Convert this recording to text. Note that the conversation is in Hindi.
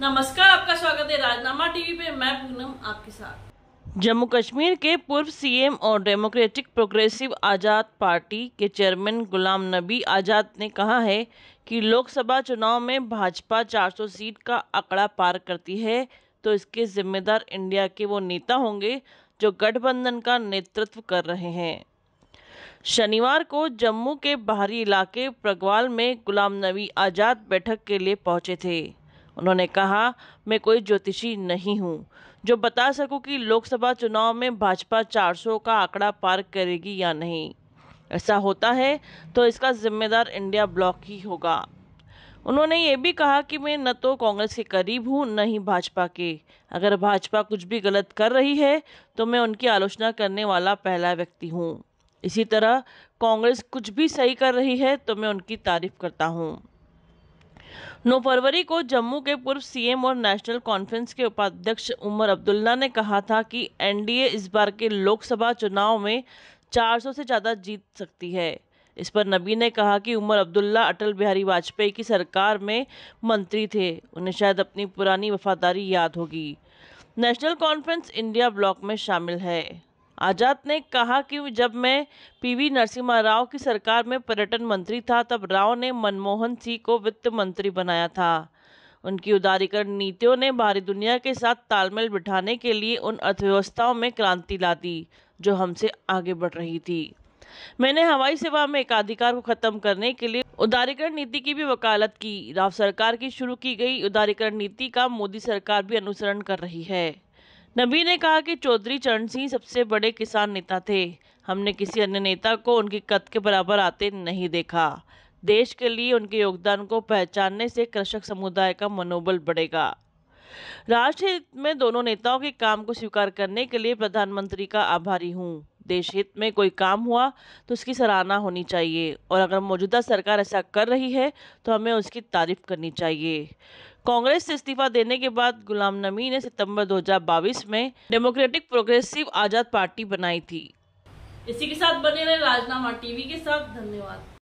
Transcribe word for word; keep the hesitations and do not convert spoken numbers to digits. नमस्कार, आपका स्वागत है राजनामा टीवी पे। मैं पूनम आपके साथ। जम्मू कश्मीर के पूर्व सीएम और डेमोक्रेटिक प्रोग्रेसिव आज़ाद पार्टी के चेयरमैन गुलाम नबी आजाद ने कहा है कि लोकसभा चुनाव में भाजपा चार सौ सीट का आंकड़ा पार करती है तो इसके जिम्मेदार इंडिया के वो नेता होंगे जो गठबंधन का नेतृत्व कर रहे हैं। शनिवार को जम्मू के बाहरी इलाके प्रग्वाल में गुलाम नबी आजाद बैठक के लिए पहुंचे थे। उन्होंने कहा, मैं कोई ज्योतिषी नहीं हूं जो बता सकूं कि लोकसभा चुनाव में भाजपा चार सौ का आंकड़ा पार करेगी या नहीं। ऐसा होता है तो इसका जिम्मेदार इंडिया ब्लॉक ही होगा। उन्होंने ये भी कहा कि मैं न तो कांग्रेस के करीब हूं न ही भाजपा के। अगर भाजपा कुछ भी गलत कर रही है तो मैं उनकी आलोचना करने वाला पहला व्यक्ति हूँ। इसी तरह कांग्रेस कुछ भी सही कर रही है तो मैं उनकी तारीफ करता हूँ। नौ फरवरी को जम्मू के पूर्व सीएम और नेशनल कॉन्फ्रेंस के उपाध्यक्ष उमर अब्दुल्ला ने कहा था कि एनडीए इस बार के लोकसभा चुनाव में चार सौ से ज़्यादा जीत सकती है। इस पर नबी ने कहा कि उमर अब्दुल्ला अटल बिहारी वाजपेयी की सरकार में मंत्री थे, उन्हें शायद अपनी पुरानी वफादारी याद होगी। नेशनल कॉन्फ्रेंस इंडिया ब्लॉक में शामिल है। आज़ाद ने कहा कि जब मैं पीवी नरसिम्हा राव की सरकार में पर्यटन मंत्री था तब राव ने मनमोहन सिंह को वित्त मंत्री बनाया था। उनकी उदारीकरण नीतियों ने बाहरी दुनिया के साथ तालमेल बिठाने के लिए उन अर्थव्यवस्थाओं में क्रांति ला दी जो हमसे आगे बढ़ रही थी। मैंने हवाई सेवा में एकाधिकार को खत्म करने के लिए उदारीकरण नीति की भी वकालत की। राव सरकार की शुरू की गई उदारीकरण नीति का मोदी सरकार भी अनुसरण कर रही है। नबी ने कहा कि चौधरी चरण सिंह सबसे बड़े किसान नेता थे। हमने किसी अन्य नेता को उनकी कद के बराबर आते नहीं देखा। देश के लिए उनके योगदान को पहचानने से कृषक समुदाय का मनोबल बढ़ेगा। राष्ट्रहित में दोनों नेताओं के काम को स्वीकार करने के लिए प्रधानमंत्री का आभारी हूँ। देश हित में कोई काम हुआ तो उसकी सराहना होनी चाहिए और अगर मौजूदा सरकार ऐसा कर रही है तो हमें उसकी तारीफ करनी चाहिए। कांग्रेस से इस्तीफा देने के बाद गुलाम नबी ने सितंबर दो हज़ार बाईस में डेमोक्रेटिक प्रोग्रेसिव आज़ाद पार्टी बनाई थी। इसी के साथ बने रहे राजनामा टीवी के साथ। धन्यवाद।